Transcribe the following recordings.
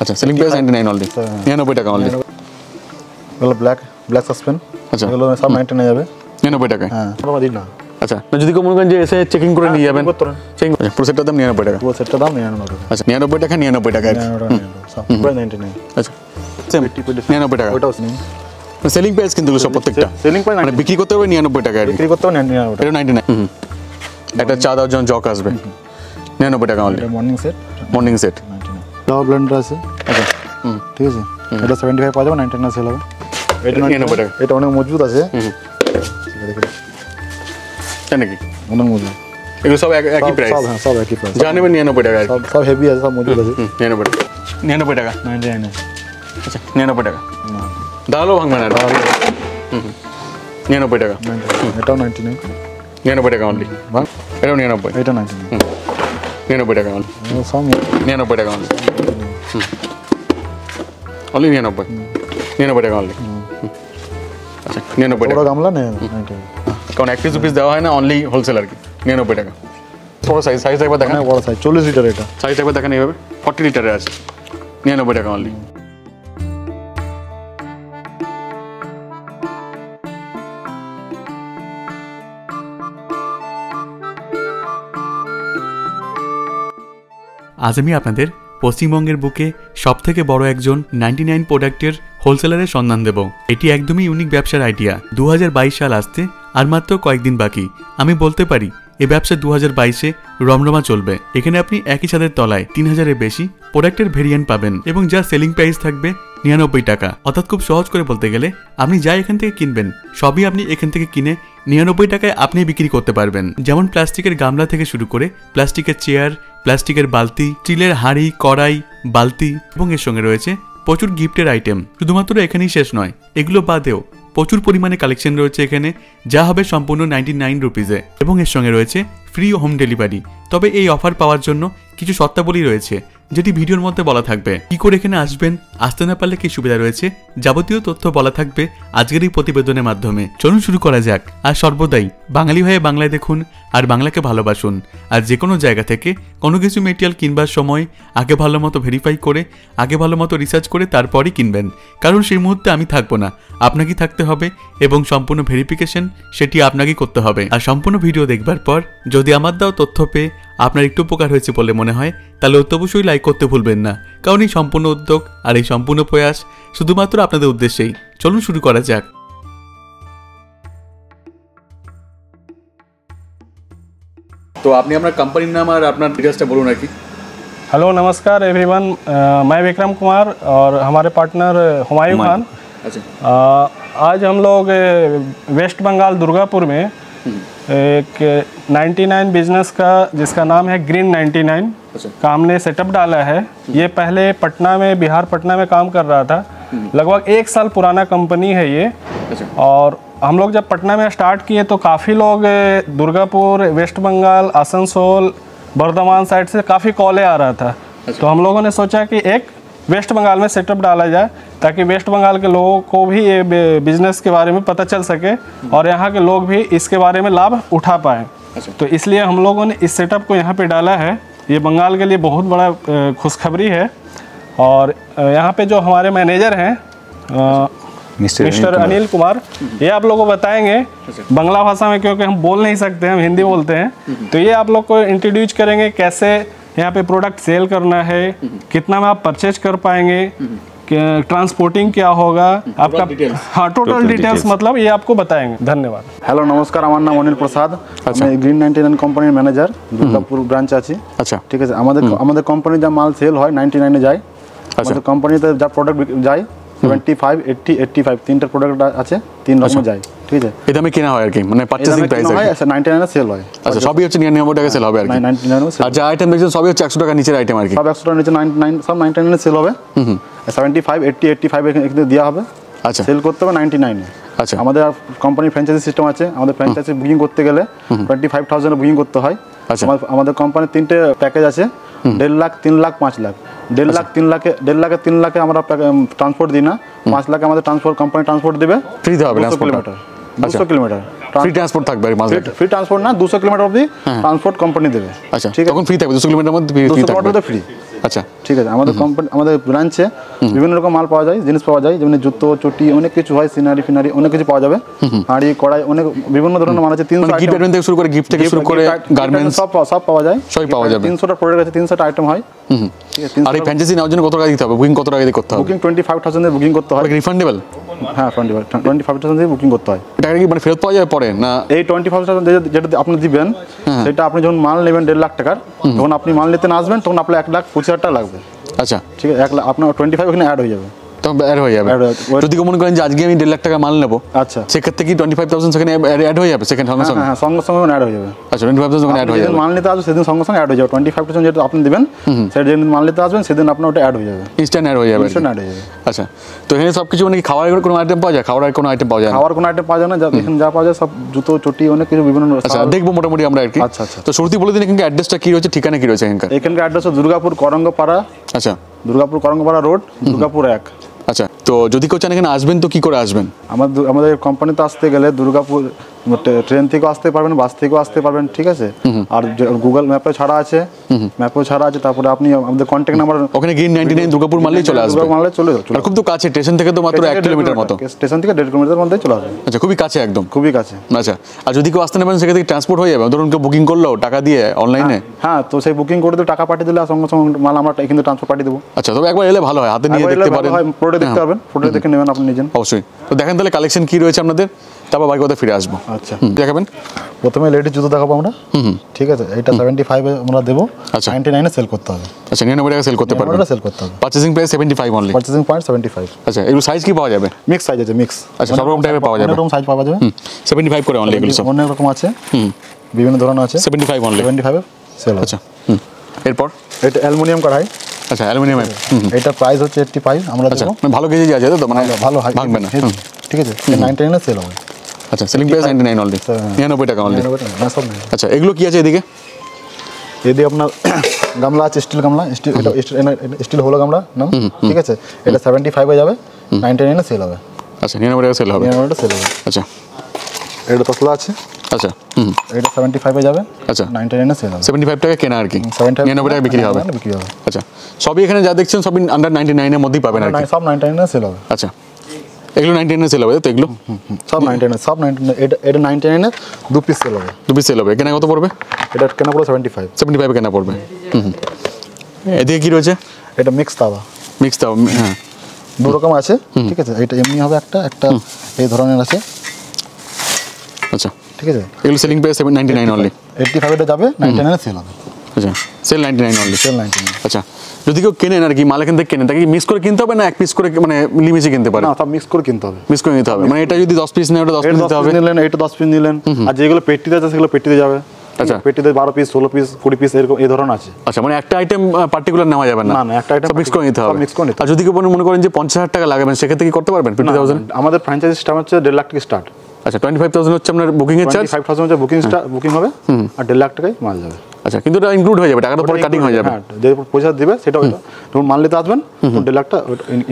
Acha, selling price 99 only. 99 taka only. Yellow black suspension. Acha. Yellow sab 99 jabe. 99 taka. Ha. Amra madina. Acha. Na jodi kono kon je ese checking kore niye jaben. Checking. Puro set dam 99 taka. Puro set dam 99 taka. Acha. 99 taka 99 taka. 99. Acha. Same 99 taka. What house ni? Selling price kintu sob prottekta. Selling price মানে বিক্রি করতে হবে 99 টাকা আর বিক্রি করতে হবে 99 টাকা 99 এটা চা দাও জন জক আসবে 99 টাকা অনলি মর্নিং সেট 99 দাও ব্লেন্ডার আছে আচ্ছা ঠিক আছে এটা 75 পাওয়া যাবে 99 সেল হবে এটা 99 টাকা এটা অনেক মজবুত আছে দেখেন কি অনেক মজবুত এগুলো সব একই প্রাইস সব একই প্রাইস জানেন 99 টাকা সব হেভি আছে সব মজবুত আছে 99 টাকা 99 আচ্ছা 99 টাকা Dalo bhangmanar. 99 taka. 99. 99 taka only. Bang. Eta 99. Eta 99. 99 taka only. Some 99 taka only. Only 99. 99 taka only. Acha. 99 taka. Pura gamla ne. Kaun 21 rupees dawa hai na only wholesaler ki. 99 taka. Thoda size ekbar dekha. Boro size 40 liter eta. Size ekbar dekha ebhabe 40 liter e ache. 99 taka only. আজ আমি আপনাদের পশ্চিমবঙ্গের বুকে সবথেকে বড় একজন 99 প্রোডাক্টের হোলসেলারের সন্ধান দেব এটি একদমই ইউনিক ব্যবসার আইডিয়া 2022 সাল আসতে আর মাত্র কয়েকদিন বাকি আমি বলতে পারি এই ব্যবসা 2022 এ রমরমা চলবে এখানে আপনি একই ছাদের তলায় 3000 এর বেশি প্রোডাক্টের ভেরিয়েন্ট পাবেন এবং যা সেলিং প্রাইস থাকবে 99 টাকা অর্থাৎ খুব সহজ করে বলতে গেলে আপনি যা এখান থেকে কিনবেন সবই আপনি এখান থেকে কিনে 99 টাকায় আপনি বিক্রি করতে পারবেন যেমন প্লাস্টিকের গামলা থেকে শুরু করে প্লাস্টিকের চেয়ার প্লাস্টিকের বালতি স্টিলের হাঁড়ি কড়াই বালতি এবং এর সঙ্গে রয়েছে প্রচুর গিফটের আইটেম শুধুমাত্র এখানেই শেষ নয় এগুলো বাদেও প্রচুর পরিমাণে কালেকশন রয়েছে এখানে যা হবে সম্পূর্ণ 99 রুপিসে এবং এর সঙ্গে রয়েছে ফ্রি হোম ডেলিভারি তবে এই অফার পাওয়ার জন্য কিছু শর্তাবলী রয়েছে যেটি ভিডিওর মধ্যে বলা থাকবে কি করে এখানে আসবেন আসতে না পারলে কি সুবিধা রয়েছে যাবতীয় তথ্য বলা থাকবে আজকের এই প্রতিবেদনের মাধ্যমে চলুন শুরু করা যাক আর সর্বদাই বাঙালি হয়ে বাংলায় দেখুন আর বাংলাকে ভালোবাসুন আর যে কোনো জায়গা থেকে কোনো কিছু মেটেরিয়াল কিনবার সময় আগে ভালোমতো ভেরিফাই করে আগে ভালোমতো রিসার্চ করে তারপরই কিনবেন কারণ সেই মুহূর্তে আমি থাকবো না আপনাকেই থাকতে হবে এবং সম্পূর্ণ ভেরিফিকেশন সেটি আপনাকেই করতে হবে আর সম্পূর্ণ ভিডিও দেখবার পর যদি আমার দাও তথ্য পেয়ে আপনার একটু উপকার হয়েছে বলে মনে হয় তাহলে অবশ্যই লাইক করতে ভুলবেন না কারণ এই সম্পূর্ণ উদ্যোগ আর এই সম্পূর্ণ প্রয়াস শুধুমাত্র আপনাদের উদ্দেশ্যেই চলুন শুরু করা যাক তো আপনি আপনার কোম্পানির নাম আর আপনার ডিটেলসটা বলুন আর কি हेलो नमस्कार एवरीवन मैं विक्रम कुमार और हमारे पार्टनर हुमायूं खान अच्छा आज हम लोग वेस्ट बंगाल दुर्गापुर में एक 99 बिजनेस का जिसका नाम है ग्रीन 99 का हमने सेटअप डाला है ये पहले पटना में बिहार पटना में काम कर रहा था लगभग एक साल पुराना कंपनी है ये और हम लोग जब पटना में स्टार्ट किए तो काफ़ी लोग दुर्गापुर वेस्ट बंगाल आसनसोल बर्धमान साइड से काफ़ी कॉले आ रहा था तो हम लोगों ने सोचा कि एक वेस्ट बंगाल में सेटअप डाला जाए ताकि वेस्ट बंगाल के लोगों को भी ये बिजनेस के बारे में पता चल सके और यहाँ के लोग भी इसके बारे में लाभ उठा पाएँ तो इसलिए हम लोगों ने इस सेटअप को यहाँ पे डाला है ये बंगाल के लिए बहुत बड़ा खुशखबरी है और यहाँ पे जो हमारे मैनेजर हैं मिस्टर अनिल कुमार ये आप लोगों को बताएंगे बंगला भाषा में क्योंकि हम बोल नहीं सकते हम हिंदी बोलते हैं तो ये आप लोग को इंट्रोड्यूस करेंगे कैसे यहाँ पे प्रोडक्ट सेल करना है कितना में आप परचेज कर पाएंगे ट्रांसपोर्टिंग क्या होगा आपका हाँ टोटल डिटेल्स मतलब ये आपको बताएंगे धन्यवाद हेलो नमस्कार हमारा नाम अनिल प्रसाद अच्छा Green 99 company manager Durgapur branch आছি अच्छा ठीक है আমাদের কোম্পানি যা মাল সেল হয় 99 এ যায় আমাদের কোম্পানিতে যা প্রোডাক্ট যায় 75 80 85 তিনটা প্রোডাক্ট আছে তিন রকম যায় ঠিক আছে এই দামে কেনা হয় আর কি মানে পারচেজিং প্রাইস হয় আচ্ছা 99 এ সেল হয় আচ্ছা সবই হচ্ছে 99 টাকা সেল হবে আর কি 99 আর যা আইটেম দেখছেন সবই হচ্ছে 100 টাকা নিচের আইটেম আর কি সব 100 টাকা নিচে 99 সব 99 এ সেল হবে 75 80 85 এখানে দেয়া হবে আচ্ছা সেল করতে হবে 99 এ আচ্ছা আমাদের কোম্পানি ফ্র্যাঞ্চাইজি সিস্টেম আছে আমাদের ফ্র্যাঞ্চাইজি বুকিং করতে গেলে 25000 এর বুকিং করতে হয় আচ্ছা আমাদের কোম্পানি তিনটে প্যাকেজ আছে 1.5 লাখ 3 লাখ 5 লাখ 1.5 লাখ 3 লাখে আমরা ট্রান্সপোর্ট দিই না 5 লাখে আমাদের ট্রান্সপোর্ট কোম্পানি ট্রান্সপোর্ট দেবে ফ্রি দেওয়া হবে 200 কিমি ফ্রি ট্রান্সপোর্ট থাকবে 5 লাখ ফ্রি ট্রান্সপোর্ট না 200 কিমি অবধি ট্রান্সপোর্ট কোম্পানি দেবে আচ্ছা ঠিক আছে তখন ফ্রি থাকবে 200 কিমি মধ্যে ফ্রি থাকবে 200 কিমি ফ্রি আচ্ছা ঠিক আছে আমাদের কোম্পানি আমাদের ব্রাঞ্চে বিভিন্ন রকম মাল পাওয়া যায় জিনিস পাওয়া যায় যেমন জুতো চটি অনেক কিছু হয় সিনারি ফিনারি অনেক কিছু পাওয়া যাবে হাড়ি কড়াই অনেক বিভিন্ন ধরনের মাল আছে 300 গিফট আইটেম থেকে শুরু করে গিফট থেকে শুরু করে গার্মেন্টস সব পাওয়া যায় সবই পাওয়া যাবে 300 টা প্রোডাক্ট আছে 300 টা আইটেম হয় আর এই ফ্র্যাঞ্চাইজি নাও জন্য কত টাকা দিতে হবে বুকিং কত টাকা দিয়ে করতে হবে বুকিং 25000 এর বুকিং করতে হয় রিফান্ডেবল হ্যাঁ রিফান্ডেবল 25000 দিয়ে বুকিং করতে হয় এটা কি মানে ফেরত পাওয়া যায় পরে না এই 25000 যেটা আপনি দিবেন সেটা আপনি যখন মাল নেবেন 1.5 লাখ টাকা তখন আপনি মাল নিতে আসবেন তখন আপনি 1,25,000 টাকা লাগবে আচ্ছা ঠিক আছে 1 লাখ আপনার 25 এখানে অ্যাড হয়ে যাবে তখন অ্যাড হয়ে যাবে যদি মনে করেন যে আজকে আমি 1.5 লাখ টাকা মাল নেব আচ্ছা সেক্ষেত্রে কি 25000 সেখানে অ্যাড হয়ে যাবে সেকেন্ড সঙ্গে সঙ্গে হ্যাঁ সঙ্গে সঙ্গে অ্যাড হয়ে যাবে আচ্ছা 25000 সেখানে অ্যাড হয়ে যাবে মাল নিতে আসবে সেদিন সঙ্গে সঙ্গে অ্যাড হয়ে যাবে 25000 যেটা আপনি দিবেন সেটা যেদিন মাল নিতে আসবেন সেদিন আপনার ওটা অ্যাড হয়ে যাবে ইনস্ট্যান্ট অ্যাড হয়ে যাবে আচ্ছা তো এখানে সব কিছু মানে কি খাওয়ার কোনো আইটেম পাওয়া যায় খাওয়ার কোনো আইটেম পাওয়া যায় খাওয়ার কোনো আইটেম পাওয়া যায় না যা এখানে যা পাওয়া যায় সব জুতো চটি অনেক কিছু বিভিন্ন আচ্ছা দেখব মোটামুটি আমরা আর কি আচ্ছা আচ্ছা তো শুরুতেই বলে দিন এখানকার অ্যাড্রেসটা কি রয়েছে ঠিকানা কি রয়েছে এখানকার এখানকার অ্যাড্রেস দুর্গাপুর করঙ্গপাড়া আচ্ছা দুর্গাপুর করঙ্গপাড়া রোড দুর্গাপুর 1 আচ্ছা তো যদি কেউ চান এখানে আসবেন তো কি করে আসবেন আমাদের আমাদের কোম্পানিতে আসতে গেলে দুর্গাপুর ট্রেন থেকে আসতে পারবেন বাস থেকেও আসতে পারবেন ঠিক আছে আর গুগল ম্যাপে ছাড়া আছে ম্যাপও ছাড়া আছে তারপরে আপনি আমাদের কন্টাক্ট নাম্বার ওখানে গ্রিন 99 দুর্গাপুর মাললেই চলে আসবে মাললে চলে যাবে খুব তো কাছে স্টেশন থেকে তো মাত্র 1 কিমি মতো স্টেশন থেকে 1.5 কিমি মধ্যে চলে আসবে আচ্ছা খুবই কাছে একদম খুবই কাছে আচ্ছা আর যদি কেউ আসতে না পারেন সেক্ষেত্রে ট্রান্সপোর্ট হয়ে যাবে ধরুন কেউ বুকিং করলো টাকা দিয়ে অনলাইনে হ্যাঁ তো সেই বুকিং করে দিলে টাকা পাঠিয়ে দিলে সঙ্গে সঙ্গে মাল আমরা কিন্তু ট্রান্সপোর্ট পাঠিয়ে দেবো আচ্ছা তবে একবার এলে ভালো হয় হাতে নিয়ে দেখতে পারেন ফটো দেখতে পারবেন ফটো দেখে নেবেন আপনি নিজেন অবশ্যই তো দেখেন তাহলে কালেকশন কি রয়েছে আপনাদের তারপর বাইক ওটা ফিরে আসবো আচ্ছা দেখাবেন প্রথমে লেডিস জুতো দেখাবো আমরা ঠিক আছে এটা 75 এ আমরা দেব 99 এ সেল করতে হবে আচ্ছা 99 টাকা সেল করতে পারবেন আমরা সেল করতে হবে purchasing price 75 only purchasing point 75 আচ্ছা এগুলো সাইজ কি পাওয়া যাবে মিক্স সাইজ আছে মিক্স আচ্ছা সব রকম টাইপে পাওয়া যাবে সব রকম সাইজ পাওয়া যাবে 75 করে অনলি এগুলো সব অনেক রকম আছে বিভিন্ন ধরনের আছে 75 অনলি 75 এ সেল আচ্ছা এরপর এটা অ্যালুমিনিয়াম কড়াই আচ্ছা অ্যালুমিনিয়াম এটা প্রাইস হচ্ছে 85 আমরা দেব মানে ভালো কেজি আছে তো মানে ভালো ভাঙবে না ঠিক আছে 99 এ সেল হবে আচ্ছা সেলিং প্রাইস 99 অনলি 99 টাকা অনলি না সব না আচ্ছা এগুলো কি আছে এদিকে এদি আপনার গামলা আছে স্টিল গামলা স্টিল এটা স্টিল হলো গামলা নাম ঠিক আছে এটা 75 এ যাবে 99 এ সেল হবে আচ্ছা 99 এ সেল হবে 99 এ সেল হবে আচ্ছা এটা তসলা আছে আচ্ছা এটা 75 এ যাবে আচ্ছা 99 এ সেল হবে 75 টাকা কেনা আর কি 99 টাকা বিক্রি হবে আচ্ছা সবই এখানে যা দেখছেন সবই আন্ডার 99 এর মধ্যেই পাবেন আর কি সব 99 এ সেল হবে আচ্ছা এগুলো 99 এ সেল হবে তো এগুলো সব 99 সব 99 এটা 99 এ দু পিস সেল হবে কেনা কত পড়বে এটা কেনা পড়বে 75 এ কেনা পড়বে এদিকে কি রয়েছে এটা মিক্স তাওয়া হ্যাঁ দুই রকম আছে ঠিক আছে এটা এমনি হবে একটা এই ধরনের আছে আচ্ছা ঠিক আছে এগুলো সেলিং প্রাইস 99 অনলি 85 এটা যাবে 99 এ সেল হবে আচ্ছা সেল 99 অনলি সেল 99 আচ্ছা যদি কেউ কেনেন আর কি মাল এখান থেকে কেনেন তাকে মিক্স করে কিনতে হবে না এক পিস করে মানে লিমিটে কিনতে পারে না সব মিক্স করে কিনতে হবে মানে এটা যদি 10 পিস নেন ওটা 10 পিস নিতে হবে এটা 10 পিস নিলেন আর যেগুলো পেটিতে আছে সেগুলো পেটিতে যাবে আচ্ছা পেটিতে 12 পিস 16 পিস 20 পিস এরকম এই ধরন আছে আচ্ছা মানে একটা আইটেম পার্টিকুলার নেওয়া যাবে না না একটা আইটেম মিক্স করে নিতে হবে আর যদি কেউ মনে করেন যে 50000 টাকা লাগাবেন সেখান থেকে করতে পারবেন 20000 আমাদের ফ্র্যাঞ্চাইজি সিস্টেম হচ্ছে 1.5 লাখ থেকে স্টার্ট আচ্ছা 25000 হচ্ছে আপনার বুকিং এর চার্জ 25000 হচ্ছে বুকিং হবে আর 1.5 লাখ টাকায় মাল যাবে আচ্ছা কিন্তু এটা ইনক্লুড হয়ে যাবে টাকাটা পরে কাটিং হয়ে যাবে হ্যাঁ যেটা পয়সা দিবে সেটা ওটা তখন মাল নিতে আসবেন 1.5 লাখ টাকা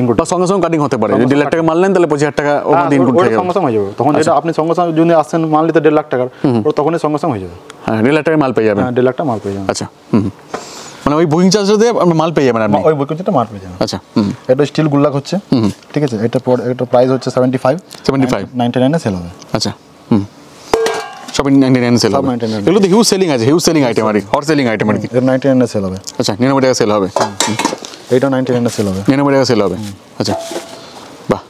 ইনক্লুড তার সঙ্গে সঙ্গে কাটিং হতে পারে যদি 1.5 লাখ টাকা মাল নেন তাহলে 25000 টাকা ওখানে ইনক্লুড হয়ে যাবে সঙ্গে সঙ্গে হয়ে যাবে তখন যেটা আপনি সঙ্গে সঙ্গে যদি আসেন মাল নিতে 1.5 লাখ টাকা ওটা তখনই সঙ্গে সঙ্গে হয়ে যাবে হ্যাঁ 1.5 লাখ টাকা মাল পেয়ে যাবেন 1.5 লাখ টাকা মাল পেয়ে যাবেন আচ্ছা মানে ওই বুকিং চার্জটা দিয়ে আপনি মাল পেয়ে যাবেন আপনি ওই বুকিং চার্জটা মাল পেয়ে যাবেন আচ্ছা এটা স্টিল গুল্লাক হচ্ছে ঠিক আছে এটা প্রাইস হচ্ছে 75 99 এ সেল হবে আচ্ছা shopping 99 সেল হবে এগুলো তো হিউজ সেলিং আইটেম আর কি হট সেলিং আইটেম আর কি 99 এ সেল হবে আচ্ছা 99 টাকা সেল হবে এটা 99 এ সেল হবে 99 টাকা সেল হবে আচ্ছা বাহ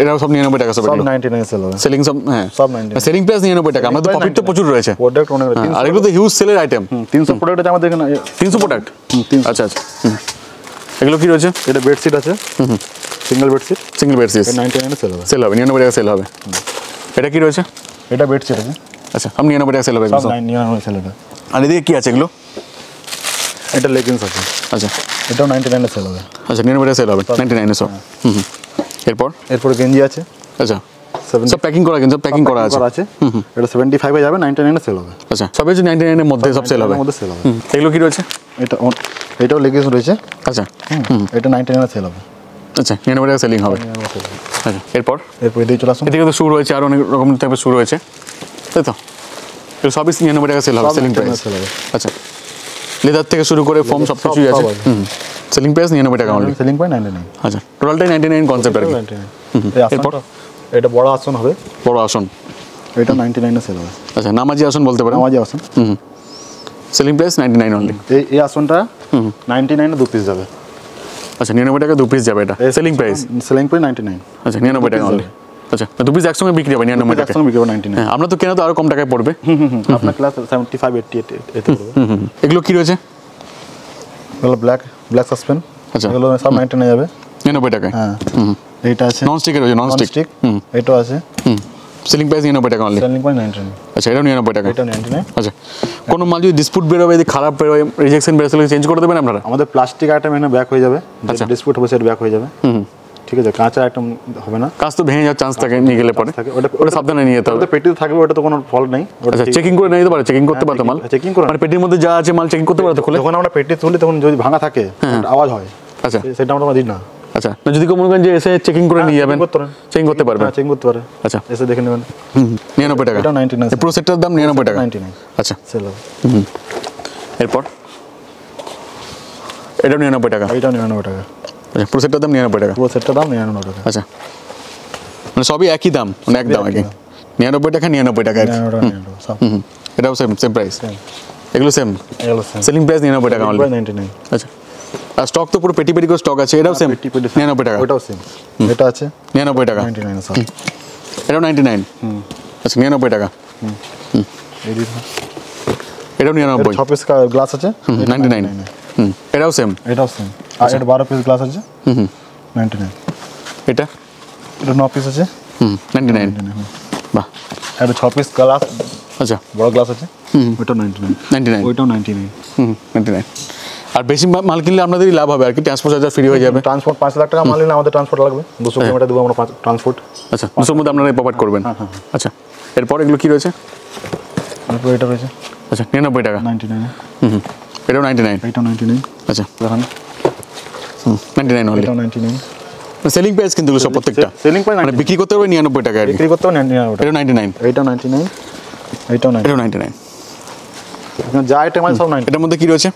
এরাও সব 99 টাকা সব 99 এ সেল হবে সেলিং সব হ্যাঁ সব 99 সেলিং প্রাইস 99 টাকা আমাদের প্রফিট তো প্রচুর রয়েছে প্রোডাক্ট অনেক আর এগুলো তো হিউজ সেলের আইটেম 300 প্রোডাক্ট আছে আমাদের এখানে 300 প্রোডাক্ট আচ্ছা আচ্ছা এগুলো কি রয়েছে এটা বেডশিট আছে সিঙ্গেল বেডশিট 99 এ সেল হবে 99 টাকা সেল হবে এটা কি রয়েছে এটা বেডশিট আছে আচ্ছা আমি 99 টাকা সেল হবে সব 99 সেল হবে আর এদিকে কি আছে এগুলো এটা লেগিংস আছে আচ্ছা এটাও 99 সেল হবে আচ্ছা 99 টাকা সেল হবে 99 এ সব এরপর গেঞ্জি আছে আচ্ছা সব প্যাকিং করা আছে এটা 75 এ যাবে 99 এ সেল হবে আচ্ছা সব এই 99 এর মধ্যে সব সেল হবে এগুলো কি রয়েছে এটাও লেগিংস রয়েছে আচ্ছা এটা 99 এ সেল হবে আচ্ছা 99 টাকা সেলিং হবে আচ্ছা এরপর এদিকে চলে আসুন এদিকে তো শুরু হয়েছে আর অনেক রকম টাইপের শুরু হয়েছে তাই তো সবই 99 টাকা সেল হবে সেলিং প্রাইস আচ্ছা লেদার থেকে শুরু করে ফর্ম সব কিছুই আছে সেলিং প্রাইস 99 টাকা অনলি সেলিং প্রাইস 99 আচ্ছা টোটালটাই 99 কনসেপ্ট আর কি এটা বড় আসন হবে বড় আসন এটা 99 এ সেল হবে আচ্ছা নামাজি আসন বলতে পারেন নামাজি আসন সেলিং প্রাইস 99 অনলি এই আসনটা 99 এ 2 পিস যাবে আচ্ছা 99 টাকা 2 পিস যাবে এটা সেলিং প্রাইস 99 আচ্ছা 99 টাকা অনলি আচ্ছা তো 2 পিস একসঙ্গে বিক্রি হবে 99 টাকা একসঙ্গে বিক্রি হবে 99 আমরা তো কেনা তো আরো কম টাকায় পড়বে আপনার ক্লাস 75 88 এতে পড়বে এগুলো কি রয়েছে এগুলো ব্ল্যাক ব্ল্যাক সাসপেন আচ্ছা এগুলো সব 99 যাবে 99 টাকা হ্যাঁ এটা আছে নন স্টিক এর আছে নন স্টিক এটা আছে সেলিং প্রাইস 99 টাকা অনলি সেলিং প্রাইস 99 আচ্ছা এটা 99 টাকা এটা 99 আচ্ছা কোন মাল যদি ডিসপিউট বের হয় যদি খারাপ বের হয় রিজেকশন বের হলে চেঞ্জ করে দেবেন আপনারা আমাদের প্লাস্টিক আইটেম এখানে ব্যাক হয়ে যাবে আচ্ছা ডিসপিউট হবে সেটা ব্যাক হয়ে যাবে ঠিক আছে কাঁচা আইটেম হবে না কাজ তো ভেঙে যাওয়ার চান্স থাকে নিয়ে গেলে পরে ওটা সাবধানে নিয়ে যেতে হবে ওটা পেটিতে থাকবে ওটা তো কোনো ফল্ট নাই আচ্ছা চেকিং করে নিয়ে যেতে পারে চেকিং করতে পারতো মাল চেকিং করে মানে পেটির মধ্যে যা আছে মাল চেকিং করতে পারতো খুলে যখন আমরা পেটি তুলি তখন যদি ভাঙা থাকে আওয়াজ হয় আচ্ছা সেটা আমরা দিই না আচ্ছা না যদি কোনো গঞ্জে এসে চেকিং করে নিয়ে যাবেন চেকিং করতে পারবে হ্যাঁ চেকিং করতে পারে আচ্ছা এসে দেখে নেবেন 99 টাকা এটা 99 এই প্রো সেটটার দাম 99 টাকা 99 আচ্ছা চলো এরপর এটা 99 টাকা এটা 99 টাকা আচ্ছা পুরো সেটটার দাম 99 টাকা পুরো সেটটার দাম 99 টাকা আচ্ছা মানে সবই একই দাম মানে এক দাম আগে 99 টাকা 99 টাকা 99 সব এটাও সেম প্রাইস এগুলো সেম সেলিং প্রাইস 99 টাকা অনলি 99 আচ্ছা আর স্টক তো পুরো পেটি পেটি করে স্টক আছে এটাও সেম 99 টাকা ওটাও সেম এটা আছে 99 টাকা 99 সব এটাও 99 আচ্ছা 99 টাকা এটাও 99 6 পিস গ্লাস আছে 99 এটাও সেম আচ্ছা 12 পিস গ্লাস আছে 99 এটা 9 পিস আছে 99 বাহ এটা 6 পিস গ্লাস আচ্ছা বড় গ্লাস আছে ওটা 99 ওটাও 99 আর বেশি মাল কিনলে আপনাদেরই লাভ হবে আর কি ট্রান্সপোর্ট চার্জ ফ্রি হয়ে যাবে ট্রান্সপোর্ট 5 লাখ টাকা মাল নিলে আমাদের ট্রান্সপোর্ট লাগবে 200 কিমি দেব আমরা ট্রান্সপোর্ট আচ্ছা 200 এর মধ্যে আপনারা প্রভাইড করবেন আচ্ছা এরপর এগুলো কি রয়েছে এরপর এটা রয়েছে আচ্ছা 99 টাকা 99 এটাও 99 এটাও 99 আচ্ছা দেখুন 99 only. 99. Selling price কিন্তু সব প্রত্যেকটা সেলিং প্রাইস মানে বিক্রি করতে হবে 99 টাকা আর বিক্রি করতে হবে 99 এটা 99 এটা 99 এটা 99 এখন যা আইটেম আছে সব 99 এর মধ্যে কি রয়েছে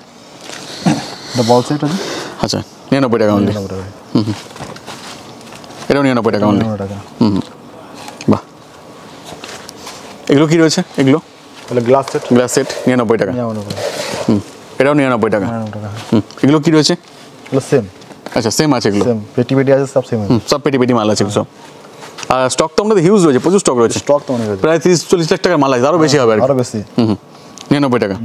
এটা বল সেট আছে আচ্ছা 99 টাকা only এটা 99 টাকা only বাহ এগুলো কি রয়েছে এগুলো তাহলে গ্লাস সেট 99 টাকা 99 এটাও 99 টাকা 99 টাকা এগুলো কি রয়েছে सेम अच्छा सेम আছে এগুলো सेम পেটি পেটি আছে সব सेम সব পেটি পেটি মাল আছে সব আর স্টক তো আমাদের হিউজ রয়েছে প্রচুর স্টক রয়েছে স্টক তো অনেক আছে প্রায় 30 40 লাখ টাকার মাল আছে আরো বেশি হবে আরো বেশি 99 টাকা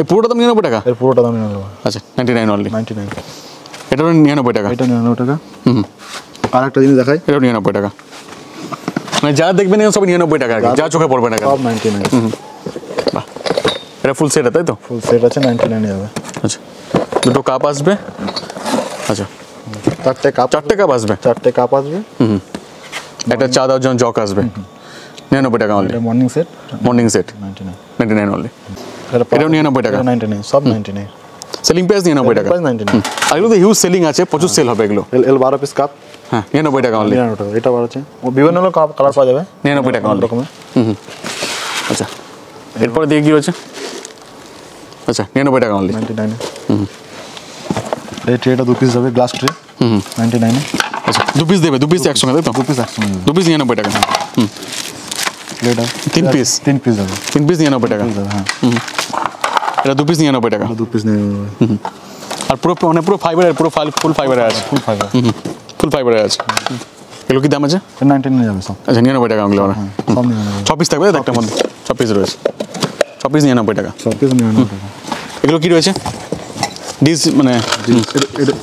এই পুরোটা দাম 99 টাকা এর পুরোটা দাম 99 আচ্ছা 99 only 99 এটা 99 টাকা এটা 99 টাকা আরেকটা জিনিস দেখাই এটা 99 টাকা মানে যা দেখবেন সব 99 টাকা আছে যা চোখে পড়বে না সব 99 বাহ এটা ফুল সেট তাই তো ফুল সেট আছে 99 এ যাবে আচ্ছা দুটো কাপ আসবে আচ্ছা চারটে কাপ আসবে একটা চা দাও জন জক আসবে 99 টাকা অনলি মর্নিং সেট 99 অনলি এটাও 99 টাকা 99 সব 99 সেলিং প্রাইস 99 টাকা 99 আর এগুলো তো হিউজ সেলিং আছে প্রচুর সেল হবে এগুলো এল 12 পিস কাপ হ্যাঁ 99 টাকা অনলি 99 টাকা এটা বড় আছে ও বিভিন্ন কাপ কালার পাওয়া যাবে 99 টাকা অনলি রকমের আচ্ছা এরপর দিয়ে কি আছে আচ্ছা 99 টাকা অনলি 99 এই ট্রেটা 2 পিস হবে গ্লাস ট্রে 99 আচ্ছা 2 পিস দেবে 2 পিস একসঙ্গে দাও 2 পিস 99 টাকা হুম লেটা 3 পিস হবে 3 পিস 99 টাকা হ্যাঁ এটা 2 পিস 99 টাকা 2 পিস 99 আর পুরো ফাইবার পুরো ফুল ফাইবার আছে ফুল ফাইবার আছে এগুলো কি দাম আছে 99 যাবে সব আচ্ছা 99 টাকা অনলি ওরা 26 থাকবে একটা মধ্যে 26 রয়েছে 26 99 টাকা 26 99 টাকা এগুলো কি রয়েছে ডিস মানে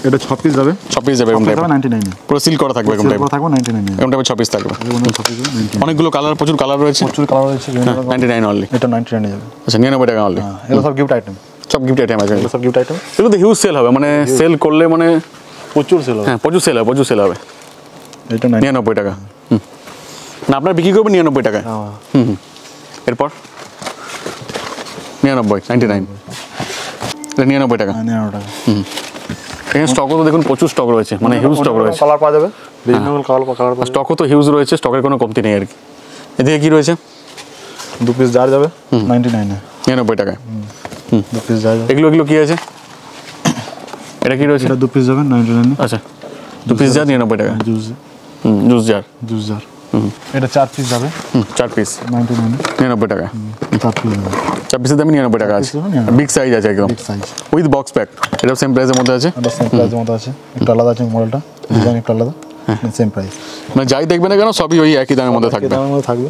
এটা 26 যাবে 26 যাবে এরকম 99 পুরো সিল করা থাকবে এরকম টাইপ পুরো থাকবে 99 এরকম টাইপ 26 থাকবে অনেকগুলো কালার প্রচুর কালার রয়েছে 99 only এটা 99 যাবে আচ্ছা 99 টাকা only এটা সব গিফট আইটেম আছে সব গিফট আইটেম এগুলো তো হিউজ সেল হবে মানে সেল করলে মানে প্রচুর সেল হবে এটা 99 টাকা না আপনারা বিক্রি করবেন 99 টাকা হুম এরপর 99 99 টাকা 99 টাকা এই স্টকও তো দেখুন প্রচুর স্টক রয়েছে মানে হিউজ স্টক রয়েছে কালার পাওয়া যাবে বিভিন্ন কালার স্টকও তো হিউজ রয়েছে স্টকের কোনো কমতি নেই আর কি এদিকে কি রয়েছে 2 পিস জার যাবে 99 এ 99 টাকা দু পিস যা এগুলো এগুলো কি আছে এটা কি রয়েছে এটা দু পিস যাবে 99 আচ্ছা দু পিস যা 99 টাকা juice juice jar juice jar এটা চার পিস যাবে চার পিস 99 99 টাকা চার পিস 26 দামে 99 টাকা আছে বিগ সাইজ আছে একদম big size with box pack এটা সেম প্রাইসের মধ্যে আছে এটা সেম প্রাইসের মধ্যে আছে একটু আলাদা আছে মডেলটা ডিজাইন একটু আলাদা সেম প্রাইস মানে যাই দেখবেন না কেন সবই ওই একই দামের মধ্যে থাকবে দামের মধ্যে থাকবে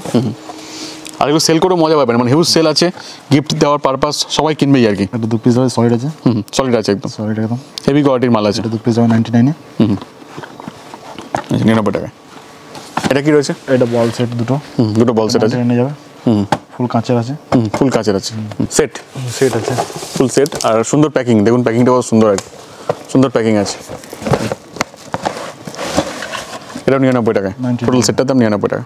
আর এগুলো সেল করে মজা পাবেন মানে হিউজ সেল আছে গিফট দেওয়ার পারপাস সবাই কিনবেই আর কি এটা দু পিস আছে সলিড আছে সলিড আছে একদম সলিড একদম হেভি কোয়ালিটির মাল আছে এটা দু পিস 99 এ 99 টাকা এটা কি রয়েছে এটা বল সেট দুটো দুটো বল সেট আছে নিয়ে যাবে ফুল কাঁচের আছে ফুল কাঁচের আছে সেট সেট আছে ফুল সেট আর সুন্দর প্যাকিং দেখুন প্যাকিংটা খুব সুন্দর আছে সুন্দর প্যাকিং আছে এটা 99 টাকা টোটাল সেটটার দাম 99 টাকা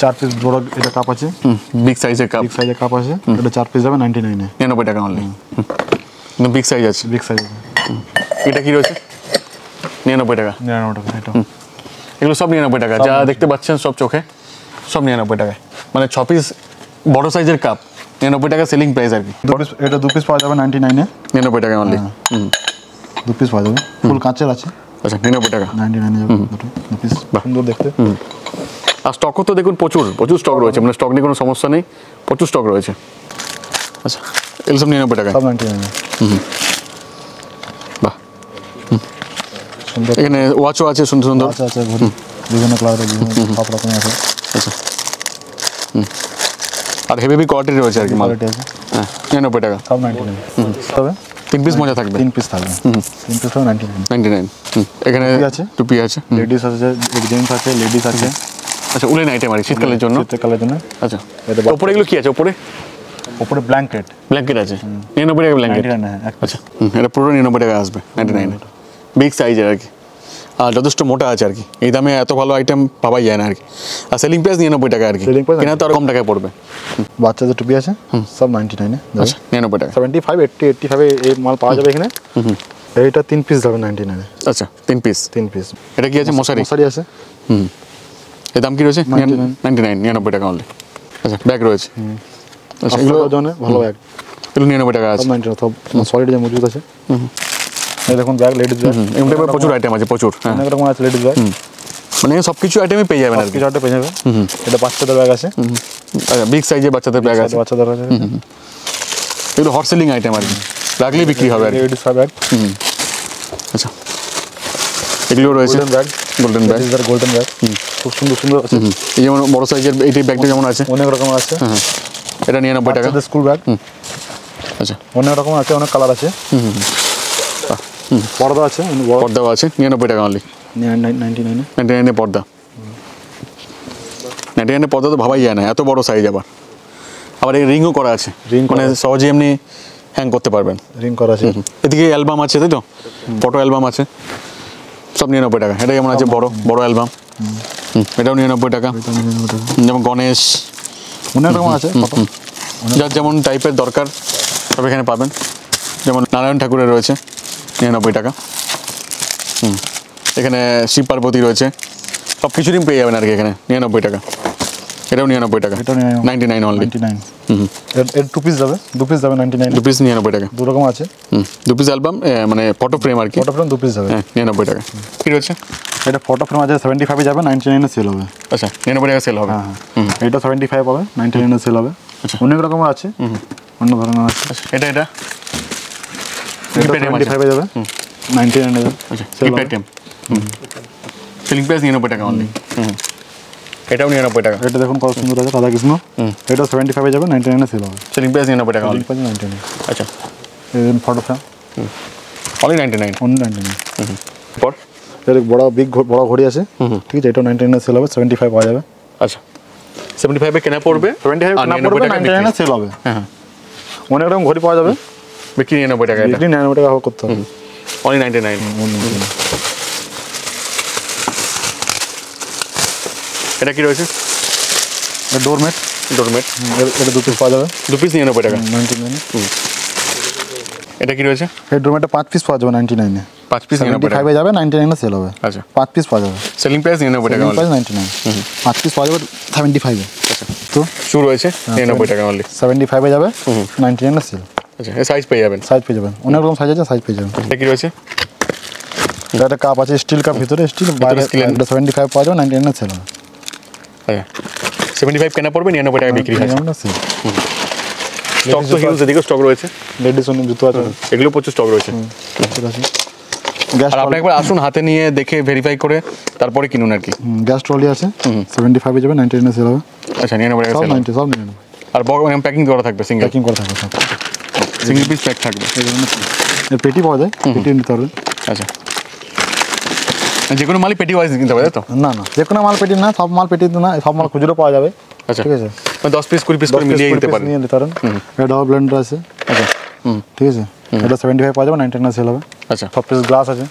চার পিস বড় এটা কাপ আছে বিগ সাইজের কাপ আছে এটা চার পিস যাবে 99 এ 99 টাকা অনলি কিন্তু বিগ সাইজ আছে বিগ সাইজ এটা কি রয়েছে 99 টাকা 99 টাকা এটা এগুলো সব 99 টাকা যা দেখতে পাচ্ছেন সব চোখে সব 99 টাকা মানে 6 পিস বড় সাইজের কাপ 99 টাকা সেলিং প্রাইস আর কি এটা দু পিস পাওয়া যাবে 99 এ 99 টাকা অনলি দু পিস পাওয়া যাবে ফুল কাঁচের আছে আচ্ছা 99 টাকা 99 যাবে দু পিস সুন্দর দেখতে আর স্টকও তো দেখুন প্রচুর প্রচুর স্টক রয়েছে মানে স্টক নিয়ে কোনো সমস্যা নেই প্রচুর স্টক রয়েছে আচ্ছা এগুলো সব 99 টাকা সব 99 এখানে ওয়াচও আছে সুন্দর সুন্দর আচ্ছা আচ্ছা বিভিন্ন কালারের বিভিন্ন সব রকমের আছে আচ্ছা আর হেভি কোয়ালিটি রয়েছে আর কি মাল আছে হ্যাঁ 99 টাকা সব 99 তবে তিন পিস মজা থাকবে তিন পিস থাকবে তিন পিস 99 এখানে আছে টুপি আছে লেডিস আছে জেন্টস আছে লেডিস আছে আচ্ছা উলেন আইটেম আছে শীতকালের জন্য আচ্ছা এটা উপরে এগুলো কি আছে উপরে উপরে ব্ল্যাঙ্কেট ব্ল্যাঙ্কেট আছে 99 টাকা ব্ল্যাঙ্কেট আচ্ছা এটা পুরো 99 টাকা আসবে 99 বিগ সাইজের আর কি আর যথেষ্ট মোটা আছে আর কি এই দামে এত ভালো আইটেম পাওয়াই যায় না আর কি আর সেলিং প্রাইস 99 টাকা আর কি কেনা তো আর কম টাকায় পড়বে বাচ্চাদের টুপি আছে সব 99 এ আচ্ছা 99 টাকা 75 80 85 এই মাল পাওয়া যাবে এখানে এইটা তিন পিস যাবে 99 এ আচ্ছা তিন পিস এটা কি আছে মশারি আছে এর দাম কি রয়েছে 99 টাকা অনলি আচ্ছা ব্যাগ রয়েছে আচ্ছা এগুলো জনে ভালো ব্যাগ 99 টাকা আছে 99 সব সলিড যে মজুদ আছে এই দেখুন ব্যাগ লেডিস ব্যাগ এমতে প্রচুর আইটেম আছে প্রচুর হ্যাঁ এটা কোন আছে লেডিস ব্যাগ মানে সবকিছু আইটেমই পেয়ে যাবেন আর কি সবকিছু পেয়ে যাবেন এটা বাচ্চাদের ব্যাগ আছে আচ্ছা বিগ সাইজের বাচ্চাদের ব্যাগ আছে এগুলো হট সেলিং আইটেম আর কি লাগলে বিক্রি হবে আর লেডিস ব্যাগ আচ্ছা এগুলো রয়েছে গোল্ডেন ব্যাগ ইজার গোল্ডেন ব্যাগ খুব সুন্দর আছে এই যেমন বড় সাইজের এই ব্যাগটা যেমন আছে অনেক রকম আছে এটা 99 টাকা এটা স্কুল ব্যাগ আচ্ছা অনেক রকম আছে অনেক কালার আছে পর্দা আছে পর্দাও আছে 99 টাকা অনলি 99 এ পর্দা 99 এ পর্দা তো ভাবাই যায় না এত বড় সাইজ আবার এই রিংও করা আছে রিং মানে সহজে এমনি হ্যাং করতে পারবেন রিং করা আছে এদিকে অ্যালবাম আছে তাই তো ফটো অ্যালবাম আছে সব 99 টাকা এটা যেমন আছে বড় বড় অ্যালবাম এটাও 99 টাকা যেমন গণেশ অনেক রকম আছে যার যেমন টাইপের দরকার সব এখানে পাবেন যেমন নারায়ণ ঠাকুরের রয়েছে 99 টাকা এখানে শিব পার্বতী রয়েছে সব কিছুরই পেয়ে যাবেন আর কি এখানে 99 টাকা এটাও 99 টাকা এটাও 99 অনলি 99 এর টু পিস যাবে দু পিস যাবে 99 দু পিস 99 টাকা দুই রকম আছে দু পিস অ্যালবাম মানে ফটো ফ্রেম আর কি ফটো ফ্রেম দু পিস যাবে 99 টাকা কি রয়েছে এটা ফটো ফ্রেম আছে 75 এ যাবে 99 এ সেল হবে আচ্ছা 99 টাকা সেল হবে এটা 75 হবে 99 এ সেল হবে অনেক রকম আছে অন্য ধরনের আছে এটা এটা এটা 95 যাবে 99 আচ্ছা পেটিএম সেলিং প্রাইস 99 টাকা অনলি এটাও 99 টাকা এটা দেখুন কত সুন্দর আছে দাদা কৃষ্ণ এটা 75 এ যাবে 99 এ সেল হবে সেলিং প্রাইস 99 টাকা অনলি 99 আচ্ছা এই ফটো ফ্রেম অনলি 99 পর এর বড় বড় ঘড়ি আছে ঠিক আছে এটা 99 এ সেল হবে 75 পাওয়া যাবে আচ্ছা 75 এ কেনা পড়বে 75 কেনা পড়বে 99 এ সেল হবে হ্যাঁ অনেক রকম ঘড়ি পাওয়া যাবে বিক্রি 99 টাকা এটা 99 টাকা হবে কত অনলি 99 এটা কি রয়েছে এটা ডোরমেট এটা দু পিস পাওয়া যাবে দু পিস 99 টাকা 99 এটা কি রয়েছে এই ডোরমেটটা 5 পিস পাওয়া যাবে 99 এ 5 পিস 99 টাকা যাবে 99 এ সেল হবে আচ্ছা 5 পিস পাওয়া যাবে সেলিং প্রাইস 99 টাকা 99 5 পিস পাওয়া যাবে 75 এ আচ্ছা 2 শুরু হয়েছে 90 টাকা অনলি 75 এ যাবে 99 না সেল আচ্ছা এই সাইজ পেয়ে যাবেন অনেক রকম সাইজ আছে সাইজ পেয়ে যাবেন এটা কি রয়েছে এটা কাপ আছে স্টিল কাপ ভিতরে স্টিল বাইরে 75 পাওয়া যাবে 99 না সেল হ্যাঁ 75 কেনা পড়বে 99 টাকা বিক্রি হয় না সেল স্টক তো হিউজ এদিকে স্টক রয়েছে লেডিস ওনে জুতো আছে এগুলো প্রচুর স্টক রয়েছে আর আপনি একবার আসুন হাতে নিয়ে দেখে ভেরিফাই করে তারপরে কিনুন আর কি গ্যাস ট্রলি আছে 75 এ যাবে 99 এ সেল হবে আচ্ছা 99 এ সেল 90 সব 99 আর বক্স এম প্যাকিং করা থাকবে সিঙ্গেল প্যাকিং করা থাকবে সিঙ্গেল পিস প্যাক থাকবে এর পেটি পাওয়া যায় পেটি নিতে হবে আচ্ছা যে কোনো মাল পেটি ওয়াইজ কিনতে হবে তো না না যে কোনো মাল পেটি না সব মাল পেটি না সব মাল খুচরো পাওয়া যাবে আচ্ছা ঠিক আছে 10 পিস 20 পিস করে মিলিয়ে নিতে পারেন এটা ডাবল ব্লেন্ডার আছে আচ্ছা ঠিক আছে এটা 75 পাওয়া যাবে 99 এ সেল হবে আচ্ছা 6 পিস গ্লাস আছে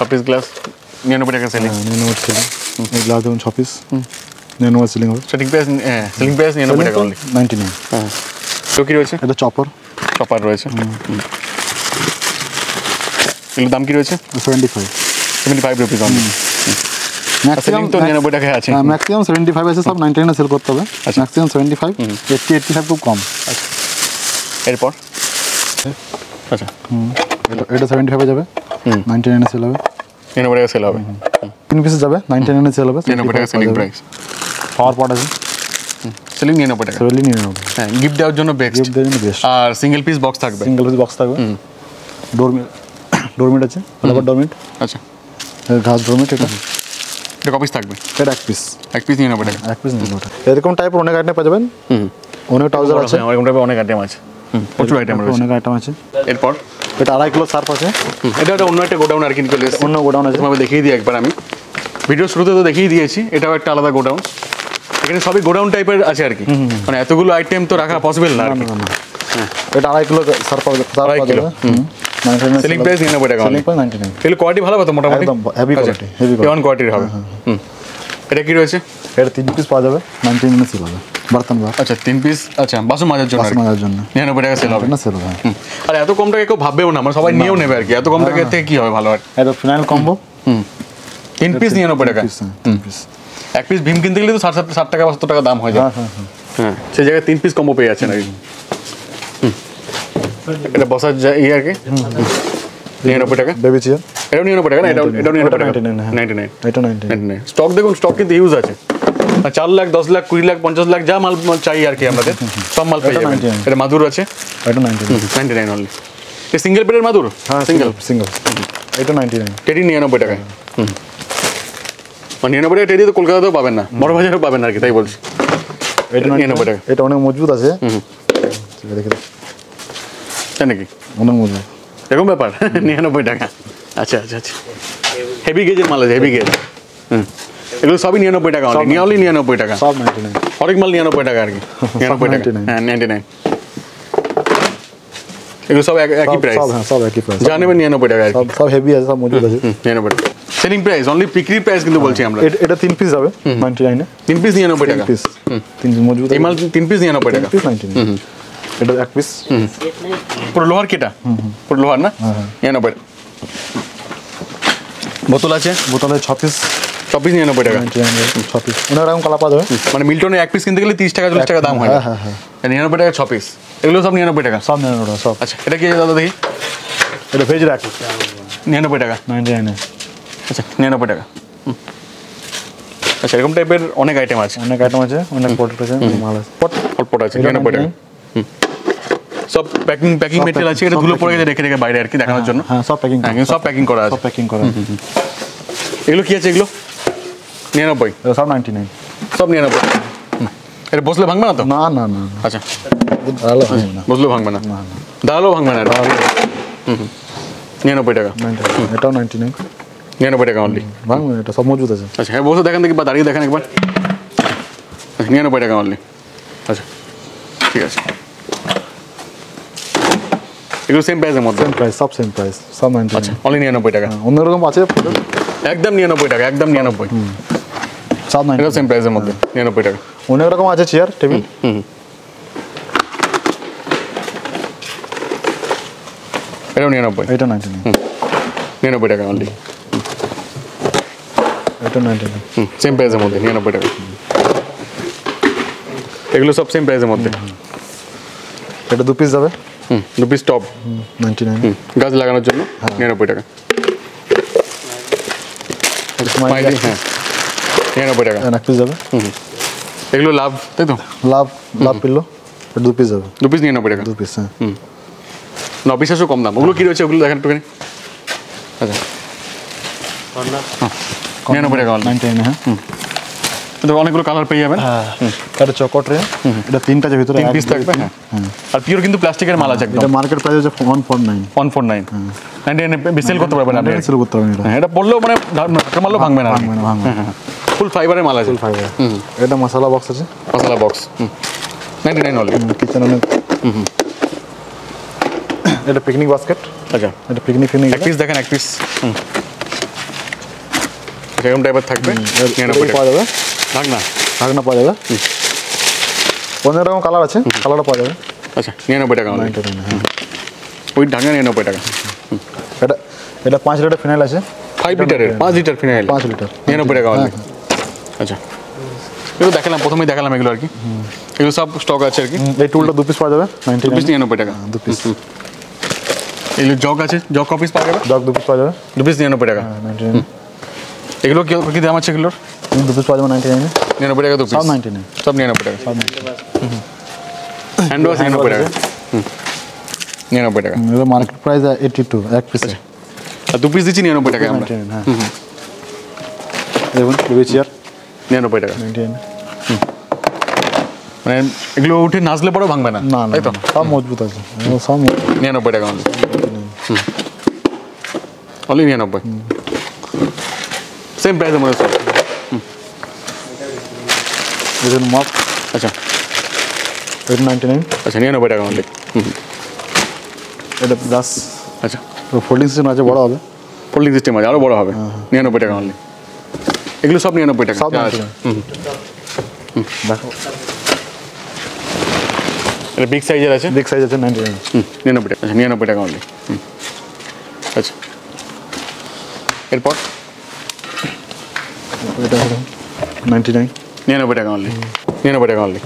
6 পিস গ্লাস 99 টাকা সেলিং 99 সেলিং এই গ্লাস ধরুন 6 পিস 99 সেলিং হবে সেলিং প্রাইস 99 টাকা অনলি 99 হ্যাঁ তো কি রয়েছে এটা চপার চপার রয়েছে এর দাম কি রয়েছে 75 রুপি অনলি ম্যাক্সিমাম তো 99 টাকা আছে হ্যাঁ ম্যাক্সিমাম 75 আছে সব 99 এ সেল করতে হবে আচ্ছা ম্যাক্সিমাম 75 80 85 খুব কম আচ্ছা এরপর আচ্ছা এটা 75 এ যাবে 99 এ সেল হবে 99 এ সেল হবে তিন পিস যাবে 99 এ সেল হবে 99 টাকা সেলিং প্রাইস পাওয়ার পড আছে সেলিং 99 টাকা সেলিং 99 হ্যাঁ গিফট দেওয়ার জন্য বেস্ট আর সিঙ্গেল পিস বক্স থাকবে ডোরমেট আছে আবার ডোরমেট আচ্ছা ঘাস ডোরমেট এটা এটা কপিস থাকবে এটা এক পিস 99 টাকা এক পিস 99 টাকা এরকম টাইপের অনেক আইটেম পাওয়া যাবেন অনেক ট্রাউজার আছে অনেক টাইপের অনেক আইটেম আছে কত আইটেম আছে অনেক আইটেম আছে এরপর এটা 2.5 কিলো সার্ফ আছে এটা একটা অন্য একটা গোডাউন আর কি নিয়ে এসেছি অন্য গোডাউন আছে আমি দেখিয়ে দিই একবার আমি ভিডিও শুরুতে তো দেখিয়ে দিয়েছি এটাও একটা আলাদা গোডাউন এখানে সবই গোডাউন টাইপের আছে আর কি মানে এতগুলো আইটেম তো রাখা পসিবল না এটা 2.5 কিলো সার্ফ আছে 2.5 কিলো সেলিং প্রাইস 99 টাকা অনলি 99 এর কোয়ালিটি ভালো হবে তো মোটামুটি একদম হেভি কোয়ালিটি হেভি কোয়ালিটির হবে এটা কি রয়েছে এটা 3 পিস পাওয়া যাবে 99 এ সেল হবে বর্তমান বাজার আচ্ছা 3 পিস আচ্ছা বাসন মাজার জন্য 99 টাকা সেল হবে না সেল হবে আর এত কম টাকা কেউ ভাববেও না আমরা সবাই নিয়েও নেবে আর কি এত কম টাকা থেকে কি হবে ভালো হয় এটা ফাইনাল কম্বো 3 পিস 99 টাকা 3 পিস এক পিস ভীম কিনতে গেলে তো 60 টাকা 70 টাকা দাম হয়ে যায় হ্যাঁ হ্যাঁ সেই জায়গায় 3 পিস কম্বো পেয়ে যাচ্ছেন আর কি এটা বসার জায়গা আর কি 99 টাকা বেবি চেয়ার এটা 99 টাকা না এটা 99 টাকা 99 এটা 99 স্টক দেখুন স্টক কিন্তু ইউজ আছে 4 লাখ 10 লাখ 20 লাখ 50 লাখ যা মাল চাই আর কি আমাদের সব মাল পেয়ে যাবেন এটা মাদুর আছে এটা 99 অনলি এই সিঙ্গেল প্লেটের মাদুর হ্যাঁ সিঙ্গেল সিঙ্গেল এটা 99 টেডি 99 টাকা মানে 99 টাকা টেডি তো কলকাতাতেও পাবেন না বড় বাজারেও পাবেন আর কি তাই বলছি এটা 99 টাকা এটা অনেক মজবুত আছে ঠিক আছে দেখুন এটা নাকি অনেক মজবুত এরকম ব্যাপার 99 টাকা আচ্ছা আচ্ছা আচ্ছা হেভি গেজের মাল আছে হেভি গেজ এগুলো সবই 99 টাকা অনলি নিয়ারলি 99 টাকা সব 99 অনেক মাল 99 টাকা আর কি 99 টাকা হ্যাঁ 99 এগুলো সব একই প্রাইস সব হ্যাঁ সব একই প্রাইস জানে 99 টাকা আর সব সব হেভি আছে সব মজুদ আছে 99 টাকা সেলিং প্রাইস অনলি বিক্রি প্রাইস কিন্তু বলছি আমরা এটা 3 পিস হবে 99 এ 3 পিস 99 টাকা 3 পিস 3 পিস মজুদ এই মাল 3 পিস 99 টাকা 99 এটা এক পিস পুরো লোহার কেটা পুরো লোহার না 99 বোতল আছে বোতলে 6 পিস 2499 টাকা 6 পিস ওনারাও কলা পাওয়া যাবে মানে মিল্টনে এক পিস কিনতে গেলে 30 টাকা 40 টাকা দাম হয় হ্যাঁ হ্যাঁ 99 টাকা 6 পিস এগুলো সব 99 টাকা সব 99 টাকা সব আচ্ছা এটা কি দাদা দেখি এটা ভেজ রাখ 99 টাকা 99 আচ্ছা 99 টাকা আচ্ছা এরকম টাইপের অনেক আইটেম আছে অনেক প্রোডাক্ট আছে মাল আছে পট আছে 99 টাকা সব প্যাকিং মেটেরিয়াল আছে এটা ধুলো পড়ে গেছে রেখে রেখে বাইরে আর কি দেখানোর জন্য হ্যাঁ সব প্যাকিং করা আছে এগুলো কি আছে এগুলো 99 এটা সব 99 সব 99 এটা বসলে ভাঙবে না তো না না না আচ্ছা ভালো ভাঙবে না বসলে ভাঙবে না না না দালো ভাঙবে না হুম 99 টাকা এটা 99 99 টাকা অনলি ভাঙবে এটা সব মজুদ আছে আচ্ছা হ্যাঁ বসে দেখেন দেখি বা দাঁড়িয়ে দেখেন একবার 99 টাকা অনলি আচ্ছা ঠিক আছে এগুলো সেম প্রাইসের মধ্যে সেম প্রাইস সব 99 আচ্ছা অনলি 99 টাকা অন্যরকম আছে একদম 99 টাকা একদম 99 সব 99 সেম প্রাইসের মধ্যে 99 টাকা অন্যরকম আছে চেয়ার টেবিল এটাও 99 এটা 99 99 টাকা অনলি এটা 99 সেম প্রাইসের মধ্যে 99 টাকা এগুলো সব সেম প্রাইসের মধ্যে। এটা দু পিস যাবে, দু পিস টপ 99 গাছ লাগানোর জন্য 99 টাকা। হ্যাঁ 99 টাকা এক পিস যাবে। এগুলো লাভ, তাই তো? লাভ লাভ পিলো দু পিস যাবে, দু পিস 99 টাকা দু পিস। হ্যাঁ 9 পিস আসো কম দাম। ওগুলো কি রয়েছে ওগুলো দেখেন একটুখানি। আচ্ছা কর্নার 99 টাকা 99। হ্যাঁ তো অনেকগুলো কালার পেয়ে যাবেন। হ্যাঁ এটা চকোটরে, এটা তিনটা যে ভিতরে 3 পিস থাকবে। হ্যাঁ আর পিওর কিন্তু প্লাস্টিকের মাল আছে একদম। এটা মার্কেট প্রাইস হচ্ছে 149 99 বিসেল করতে পারবেন আপনি, শুরু করতে পারবেন। এটা এটা পড়লেও মানে কামালও ভাঙবে না, ভাঙবে না। ফুল ফাইবারের মাল আছে, ফুল ফাইবার। এটা মশলা বক্স আছে, মশলা বক্স 99 অনলি। কিচেন অনেক। এটা পিকনিক বাস্কেট। আচ্ছা এটা পিকনিক ফিনিং এক পিস দেখেন, এক পিস এরকম টাইপের থাকবে 99 টাকা যাবে। ঢাকনা ঢাকনা পাওয়া যাবে, 15 রকম কালার আছে, কালারও পাওয়া যাবে। আচ্ছা 99 টাকা অনলি। ওই ঢাকনা 99 টাকা। এটা এটা 5 লিটার ফিনাইল আছে, 5 লিটারের 5 লিটার ফিনাইল 5 লিটার 99 টাকা অনলি। আচ্ছা এগুলো দেখালাম, প্রথমেই দেখালাম এগুলো আর কি। এগুলো সব স্টক আছে আর কি। এই টুলটা দু পিস পাওয়া যাবে 99 টাকা দু পিস। এগুলো জগ আছে, জগ কপিস পাওয়া যাবে, জগ দু পিস পাওয়া যাবে, দু পিস 99 টাকা। এগুলো কি দাম আছে এগুলোর? দু পিস পাওয়া যাবে 99 টাকা দু পিস, সব 99 সব 99 টাকা। হ্যান্ড ওয়াশ 99 টাকা। 99 টাকা এর মার্কেট প্রাইস 82 এক পিস। আর দু পিস দিচ্ছি 99 টাকা আমরা। হ্যাঁ দেখুন দুই চেয়ার 99 টাকা। মানে এগুলো উঠে নাচলে পরেও ভাঙবে না, তাই তো? সব মজবুত আছে, সব 99 টাকা অনলি 99 সেম প্রাইস আমাদের সব। এদের মাপ আচ্ছা 99 আচ্ছা 99 টাকা অনলি। এটা 10 আচ্ছা ফোল্ডিং সিস্টেম আছে, বড় হবে, ফোল্ডিং সিস্টেম আছে আরও বড় হবে 99 টাকা অনলি। এগুলো সব 99 টাকা। দেখো এটা বিগ সাইজের আছে, বিগ সাইজ আছে 99 টাকা। আচ্ছা 99 টাকা অনলি। আচ্ছা এরপর এটা 99 টাকা অনলি, 99 টাকা অনলি।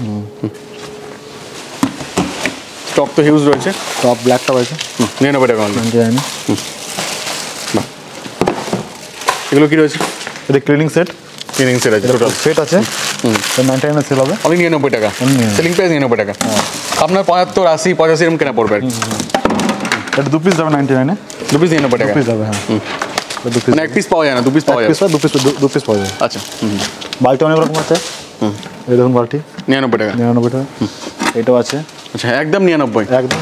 স্টক তো হিউজ রয়েছে, টপ ব্ল্যাক টপ আছে 99 টাকা অনলি। এগুলো কি রয়েছে? এটা ক্লিনিং সেট, ক্লিনিং সেট আছে, টোটাল সেট আছে 99 সেল হবে অনলি 99 টাকা। সেলিং প্রাইস 99 টাকা। আপনার 75 80 85 এরকম কেনা পড়বে। এটা দু পিস যাবে 99 এ, দু পিস 99 টাকা পিস যাবে। হ্যাঁ দু পিস, এক পিস পাওয়া যায় না, দু পিস পাওয়া যায়, দু পিস পাওয়া যায়। আচ্ছা বালতি অনেক রকম আছে। এই দেখুন বালতি 99 টাকা, 99 টাকা। এটাও আছে আচ্ছা একদম 99 একদম।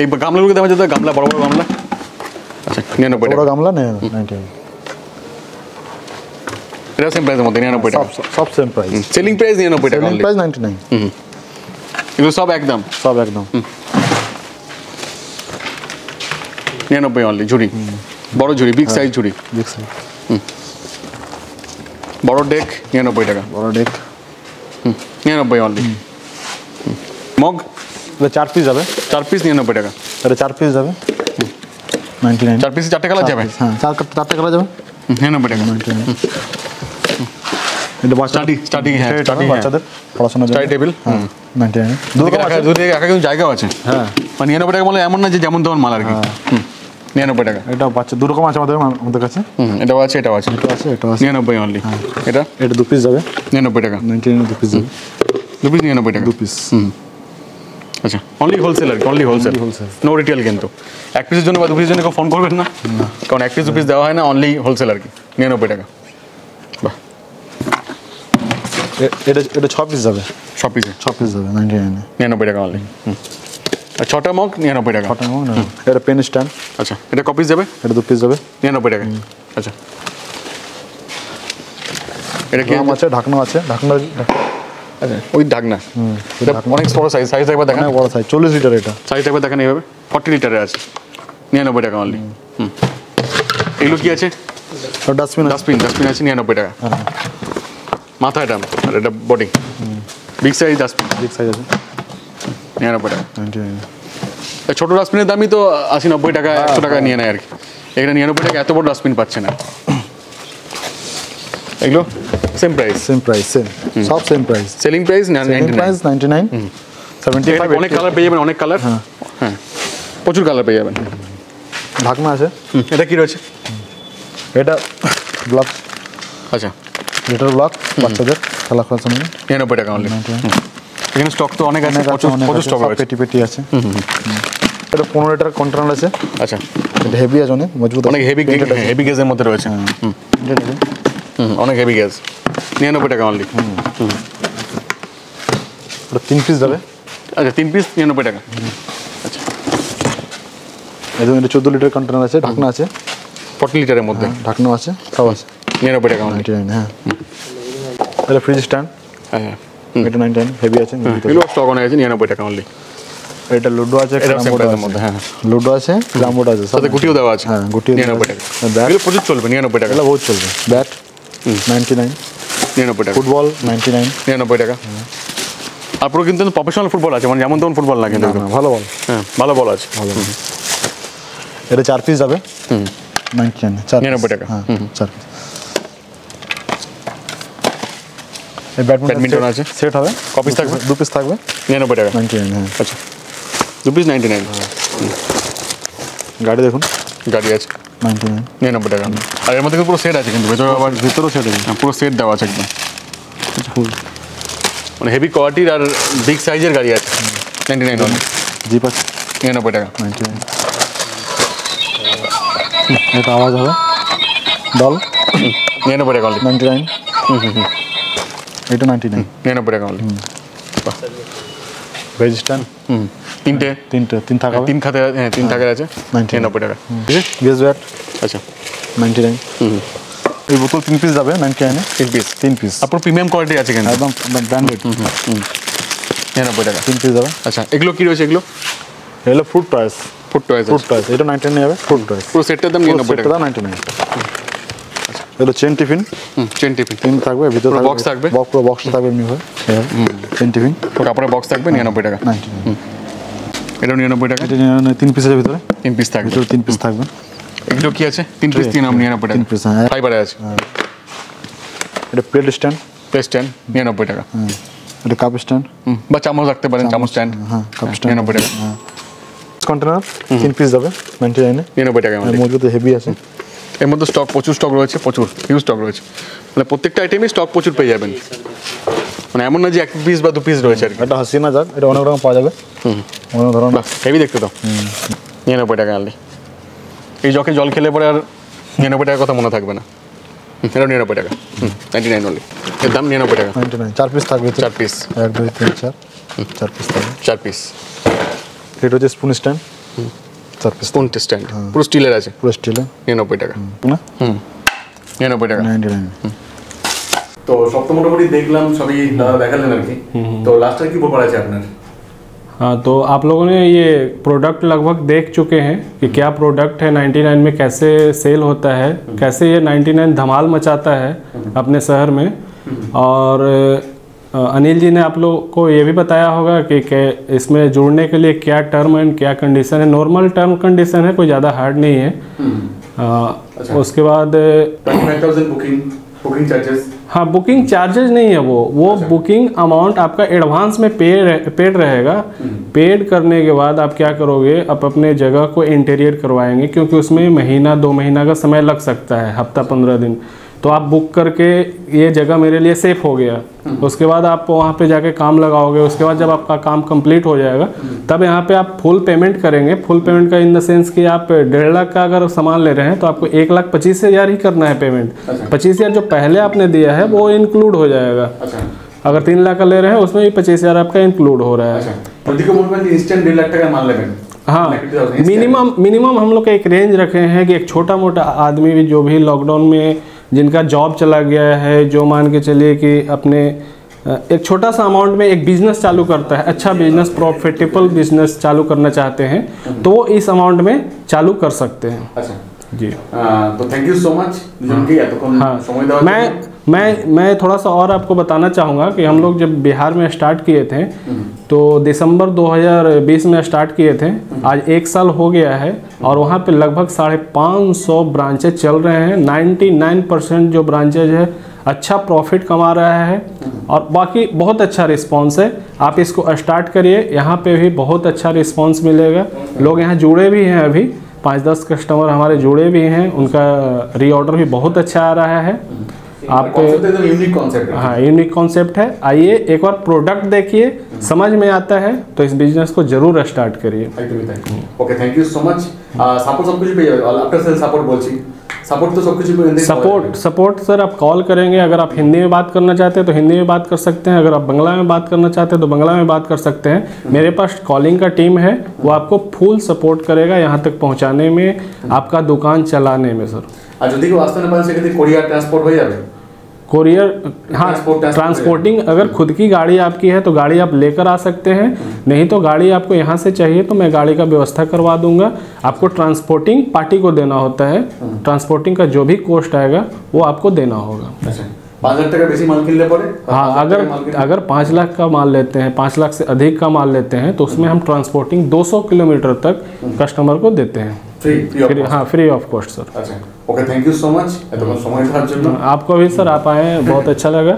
এই গামলাগুলো দাম আছে, গামলা বড় বড় গামলা আচ্ছা 99 টাকা, বড় গামলা 99। এটা সেম প্রাইসের মধ্যে 99 টাকা, সব সেম প্রাইস। সেলিং প্রাইস 99 টাকা, সেলিং প্রাইস 99। এগুলো সব একদম, সব একদম 99 অনলি। ঝুড়ি, বড় ঝুড়ি, বিগ সাইজ ঝুড়ি, বিগ সাইজ। বড় ডেক 99 টাকা, বড় ডেক 99 অনলি। মগ এটা 4 পিস যাবে, 4 পিস 99 টাকা। এটা 4 পিস যাবে 99। 4 পিসে 4 টা কালার যাবে। হ্যাঁ 4 টা কালার যাবে 99 টাকা। এটা স্টার্টিং হ্যাঁ, স্টার্টিং বাচ্চাদের পড়াশোনা যায় টেবিল 99। দুটো রাখা, দুটো রাখা কিন্তু জায়গা আছে। হ্যাঁ মানে 99 টাকা বলে এমন না যে যেমন তেমন মাল আর কি, 99 টাকা। এটা বাচ্চা দুটো রকম আছে আমাদের কাছে। এটাও আছে, এটাও আছে, এটাও আছে, এটাও আছে 99 অনলি। এটা এটা দু পিস যাবে 99 টাকা, 99 দু পিস যাবে, দু পিস 99 টাকা দু পিস। আচ্ছা only wholesaler, only wholesale, no retail. কিন্তু এক পিসের জন্য বা দু পিসের জন্য কেউ ফোন করবেন না, কারণ এক পিস দু পিস দেওয়া হয় না, অনলি হোলসেলার কি 99 টাকা। এটা এটা 6 পিস যাবে, 6 পিস 6 পিস যাবে 99 টাকা অনলি। আর 6টা মগ 99 টাকা, 6টা মগ। এটা পেন স্ট্যান্ড আচ্ছা, এটা কপিস যাবে, এটা দু পিস যাবে 99 টাকা। আচ্ছা এটা কি আছে? ঢাকনা আছে, ঢাকনা আচ্ছা ওই ঢাকনা। এটা অনেক বড় সাইজ, সাইজ একবার দেখেন, বড় সাইজ 40 লিটার। এটা সাইজ একবার দেখেন এইভাবে 40 লিটারের আছে 99 টাকা অনলি। এগুলো কি আছে? ডাস্টবিন, ডাস্টবিন আছে 99 টাকা। মাথা এটা, আর এটা body, big size dustbin, big size আছে 99 টাকা। ছোটো ডাস্টবিনের দামই তো 80-90 টাকা 100 টাকা নিয়ে নেয় আর কি। এটা 99 টাকা, এত বড় ডাস্টবিন পাচ্ছে না। এগুলো সেম প্রাইস, সব সেম প্রাইস। Selling price 99 75। অনেক কালার পেয়ে যাবেন, অনেক কালার, হ্যাঁ প্রচুর কালার পেয়ে যাবেন। ঢাকনা আছে, এটা কি রয়েছে? এটা ব্লক, আচ্ছা লিটার ব্লক, বাচ্চাদের খেলা খোলার জন্য 90 টাকা অনলি। এখানে স্টক তো অনেক আছে, প্রচুর স্টক আছে, পেটি পেটি আছে। এটা 15 লিটার কন্টেনার আছে, আচ্ছা এটা হেভি আছে, অনেক মজবুত, অনেক হেভি, হেভি গ্যাসের মধ্যে রয়েছে, অনেক হেভি গ্যাস, 90 টাকা অনলি। এটা 3 পিস যাবে, আচ্ছা 3 পিস 90 টাকা। আচ্ছা এজন্য এটা 14 লিটার কন্টেনার আছে, ঢাকনা আছে, 40 লিটারের মধ্যে ঢাকনা আছে, সব আছে, 90 টাকা অনলি। হ্যাঁ এটা ফ্রিজ স্ট্যান্ড, হ্যাঁ এটা 99 হেভি আছে, এগুলো স্টক অনেক আছে, 90 টাকা অনলি। এটা লুডো আছে, হ্যাঁ লুডো আছে, ক্রামবোর্ড আছে, সাথে গুটিও দেওয়া আছে, হ্যাঁ গুটিও 90 টাকা। এগুলো প্রচুর চলবে, 90 টাকা, এগুলো বহুত চলবে। ব্যাট 99 90 টাকা, ফুটবল 99 90 টাকা। আপনার কিন্তু প্রফেশনাল ফুটবল আছে, মানে যেমন তেমন ফুটবল লাগে না, ভালো বল, হ্যাঁ ভালো বল আছে, ভালো। এটা 4 পিস যাবে, 99 টাকা, হ্যাঁ 4 পিস। এই ব্যাডমিন্টন আছে, সেট হবে, কপিস থাকবে, 2 পিস থাকবে, 90 টাকা 99, হ্যাঁ আচ্ছা 99। গাড়ি দেখুন, গাড়ি আছে 99 টাকা। আর এর মধ্যে পুরো সেট আছে, কিন্তু ভেতরে আবার ভেতরেও সেট আছে, পুরো সেট দেওয়া আছে একদম, মানে হেভি কোয়ালিটির আর বিগ সাইজের গাড়ি আছে, 99 অনলি। জিপ আছে 90 টাকা 99। এটা আওয়াজ হবে ডল, 90 টাকা অনলি 99। এটা 99 টাকা অনলি। রেজিস্ট্যান্ট তিন থাকা, তিন থাকার আছে, 90 টাকা। গ্যাস ওয়াট আচ্ছা 99। এই বোতল 3 পিস যাবে, 99 3 পিস। আপু প্রিমিয়াম কোয়ালিটি আছে কেন, একদম ব্র্যান্ডেড, 90 টাকা 3 পিস যাবে। আচ্ছা এগুলো কি রয়েছে? এগুলো হলো ফুড টয়েস, ফুড টয়েস এটা 99 হবে, ফুড টয়েস পুরো সেটটার দাম 90 টাকা, 99। আচ্ছা এটা চেন টিফিন, চেন টিফিন তিন থাকবে, ভিতরে বক্স থাকবে, বক্স থাকবে এমনি হয়, চেন টিফিন পুরো কাপড়ে বক্স থাকবে, 90 টাকা 99। এটা 99 টাকা, এটা 3 পিসের ভিতরে 3 পিস থাকবে, ভিতরে 3 পিস থাকবে। এগুলো কি আছে? 3 পিস 99 টাকা, 3 পিস ফাইবার আছে। এটা প্লেট স্ট্যান্ড, 99 টাকা। এটা কাপ স্ট্যান্ড বা চামচ রাখতে পারেন, চামচ স্ট্যান্ড, হ্যাঁ কাপ স্ট্যান্ড 90 টাকা। কন্টেনার 3 পিস যাবে, 99 টাকা মানে মজবুত, হেভি আছে। এর মধ্যে স্টক প্রচুর, হিউজ স্টক রয়েছে, মানে প্রত্যেকটা আইটেমই স্টক প্রচুর পেয়ে যাবেন, মানে এমন না যে 1 পিস বা 2 পিস রয়েছে। এটা হাসিনা যাক, এটা অনেক রকম পাওয়া যাবে, অনেক ধরনের, হেভি দেখতে তো, 90 টাকা অনলি। এই জকে জল খেলে পরে আর 90 টাকার কথা মনে থাকবে না। এটা 90 টাকা 99 অনলি, এর দাম 90 টাকা 99। 4 পিস থাকবে, 4 পিস 1 2 3 4 4 পিস থাকবে, 4 পিস। এটা হচ্ছে spoon stand, 4 piece spoon stand পুরো স্টিলের আছে, পুরো স্টিলের 90 টাকা না, 90 টাকা 99। তো সব তো মোটামুটি দেখলাম, সবই দেখালেন আর কি। তো लास्ट में की बोल पड़ा है आपने? हाँ, तो आप लोगों ने ये प्रोडक्ट लगभग देख चुके हैं कि क्या प्रोडक्ट है, 99 में कैसे सेल होता है, कैसे ये 99 धमाल मचाता है अपने शहर में। और अनिल जी ने आप लोग को ये भी बताया होगा कि इसमें जुड़ने के लिए क्या टर्म एंड क्या कंडीशन है। नॉर्मल टर्म कंडीशन है, कोई ज़्यादा हार्ड नहीं है। उसके बाद 25,000 बुकिंग चार्जेस, हाँ बुकिंग चार्जेस नहीं है, वो बुकिंग अमाउंट आपका एडवांस में पेड रहेगा। पेड करने के बाद आप क्या करोगे, आप अपने जगह को इंटीरियर करवाएंगे, क्योंकि उसमें महीना 2 महीना का समय लग सकता है, हफ्ता 15 दिन। तो आप बुक करके ये जगह मेरे लिए सेफ हो गया। उसके बाद आप वहाँ पे जाके काम लगाओगे। उसके बाद जब आपका काम कंप्लीट हो जाएगा, तब यहाँ पे आप फुल पेमेंट करेंगे। फुल पेमेंट का इन द सेंस कि आप 1.5 लाख का अगर सामान ले रहे हैं, तो आपको 1,25,000 ही करना है पेमेंट। 25,000 जो पहले आपने दिया है वो इंक्लूड हो जाएगा। अगर 3 लाख का ले रहे हैं, उसमें भी 25,000 आपका इंक्लूड हो रहा है। हाँ, मिनिमम हम लोग एक रेंज रखे हैं कि एक छोटा मोटा आदमी भी, जो भी लॉकडाउन में जिनका जॉब चला गया है, जो मान के चलिए कि अपने एक छोटा सा अमाउंट में एक बिज़नेस चालू करता है, अच्छा बिज़नेस, प्रॉफिटेबल बिज़नेस चालू करना चाहते हैं, तो वो इस अमाउंट में चालू कर सकते हैं। अच्छा जी, तो थैंक यू सो मच। हाँ, मैं थोड़ा सा और आपको बताना चाहूँगा कि हम लोग जब बिहार में स्टार्ट किए थे, तो दिसंबर 2020 में स्टार्ट किए थे, आज 1 साल हो गया है, और वहाँ पे लगभग 550 ब्रांचेज चल रहे हैं। 99% जो ब्रांचेज है अच्छा प्रॉफिट कमा रहा है और बाकी बहुत अच्छा रिस्पांस है। आप इसको स्टार्ट करिए, यहाँ पे भी बहुत अच्छा रिस्पांस मिलेगा। लोग यहाँ जुड़े भी हैं, अभी 5-10 कस्टमर हमारे जुड़े भी हैं, उनका रीऑर्डर भी बहुत अच्छा आ रहा है। आप यूनिक कॉन्सेप्ट, हाँ यूनिक कॉन्सेप्ट है। आइए एक बार प्रोडक्ट देखिए, समझ में आता है तो इस बिजनेस को जरूर स्टार्ट करिए। Okay, thank you so much. Support सब कुछ पे आफ्टर सेल सपोर्ट बोलची, सपोर्ट तो सब कुछ पे सपोर्ट सर आप कॉल करेंगे। अगर आप हिंदी में बात करना चाहते हैं तो हिंदी में बात कर सकते हैं, अगर आप बंगला में बात करना चाहते हैं तो बंगला में बात कर सकते हैं। मेरे पास कॉलिंग का टीम है, वो आपको फुल सपोर्ट करेगा यहाँ तक पहुँचाने में, आपका दुकान चलाने में। सर आज যদি वास्तव में से कहते कोरियर ट्रांसपोर्ट हो जाए, कोरियर हाँ ट्रांसपोर्टिंग। अगर खुद की गाड़ी आपकी है तो गाड़ी आप लेकर आ सकते हैं, नहीं तो गाड़ी आपको यहाँ से चाहिए तो मैं गाड़ी का व्यवस्था करवा दूंगा। आपको ट्रांसपोर्टिंग पार्टी को देना होता है, ट्रांसपोर्टिंग का जो भी कॉस्ट आएगा वो आपको देना होगा। 5 लाख का बेसी माल किनने पड़े, हाँ अगर 5 लाख का माल लेते हैं, 5 लाख से अधिक का माल लेते हैं तो उसमें हम ट्रांसपोर्टिंग 200 किलोमीटर तक कस्टमर को देते हैं फ्री, हाँ फ्री ऑफ कॉस्ट। सर अच्छा, okay thank you so much. आपको भी सर, आप आए, बहुत अच्छा लगा।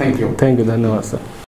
थैंक यू, धन्यवाद सर।